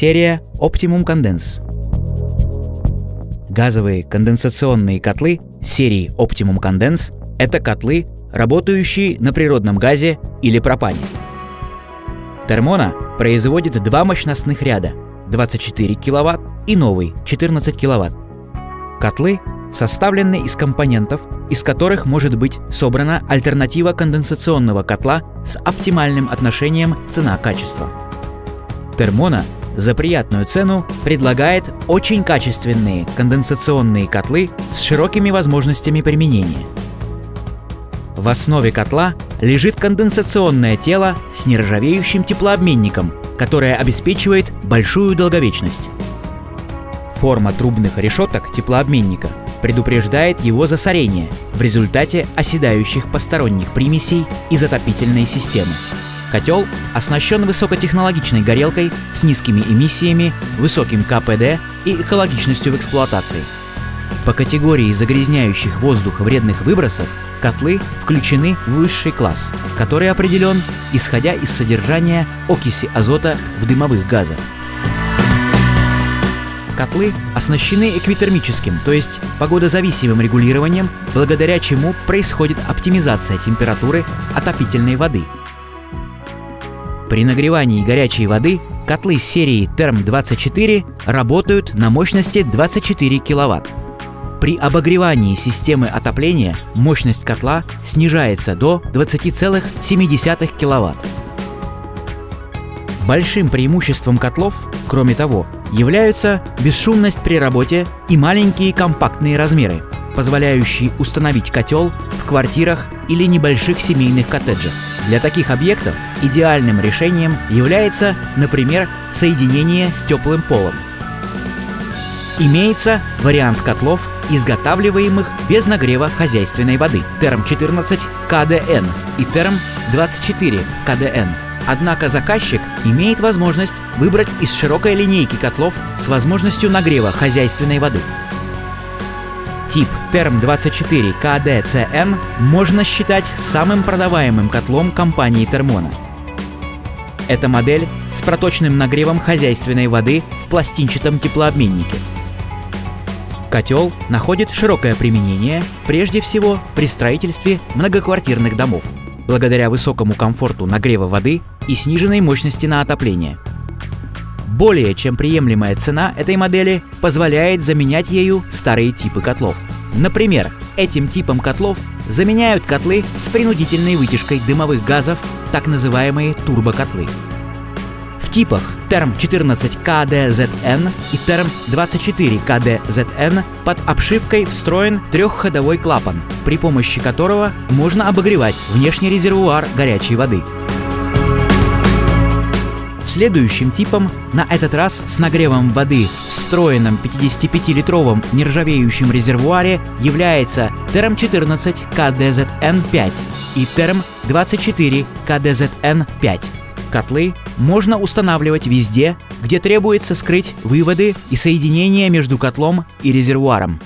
Серия Optimum Condens. Газовые конденсационные котлы серии Optimum Condens – это котлы, работающие на природном газе или пропане. Thermona производит два мощностных ряда – 24 кВт и новый – 14 кВт. Котлы составлены из компонентов, из которых может быть собрана альтернатива конденсационного котла с оптимальным отношением цена-качество. Thermona за приятную цену предлагает очень качественные конденсационные котлы с широкими возможностями применения. В основе котла лежит конденсационное тело с нержавеющим теплообменником, которое обеспечивает большую долговечность. Форма трубных решеток теплообменника предупреждает его засорение в результате оседающих посторонних примесей из отопительной системы. Котел оснащен высокотехнологичной горелкой с низкими эмиссиями, высоким КПД и экологичностью в эксплуатации. По категории загрязняющих воздух вредных выбросов котлы включены в высший класс, который определен, исходя из содержания окиси азота в дымовых газах. Котлы оснащены эквитермическим, то есть погодозависимым регулированием, благодаря чему происходит оптимизация температуры отопительной воды. При нагревании горячей воды котлы серии THERM 24 работают на мощности 24 кВт. При обогревании системы отопления мощность котла снижается до 20,7 кВт. Большим преимуществом котлов, кроме того, являются бесшумность при работе и маленькие компактные размеры, позволяющие установить котел в квартирах или небольших семейных коттеджах. Для таких объектов идеальным решением является, например, соединение с теплым полом. Имеется вариант котлов, изготавливаемых без нагрева хозяйственной воды THERM 14 KDN и THERM 24 KDN. Однако заказчик имеет возможность выбрать из широкой линейки котлов с возможностью нагрева хозяйственной воды. Тип THERM 24 KDZ.N5 можно считать самым продаваемым котлом компании Thermona. Это модель с проточным нагревом хозяйственной воды в пластинчатом теплообменнике. Котел находит широкое применение, прежде всего при строительстве многоквартирных домов, благодаря высокому комфорту нагрева воды и сниженной мощности на отопление. Более чем приемлемая цена этой модели позволяет заменять ею старые типы котлов. Например, этим типом котлов заменяют котлы с принудительной вытяжкой дымовых газов, так называемые турбокотлы. В типах THERM 14 KDZ.N и THERM 24 KDZ.N под обшивкой встроен трехходовой клапан, при помощи которого можно обогревать внешний резервуар горячей воды. Следующим типом, на этот раз с нагревом воды в встроенном 55-литровом нержавеющем резервуаре, является THERM 14 KDZ.N5 и THERM 24 KDZ.N5. Котлы можно устанавливать везде, где требуется скрыть выводы и соединения между котлом и резервуаром.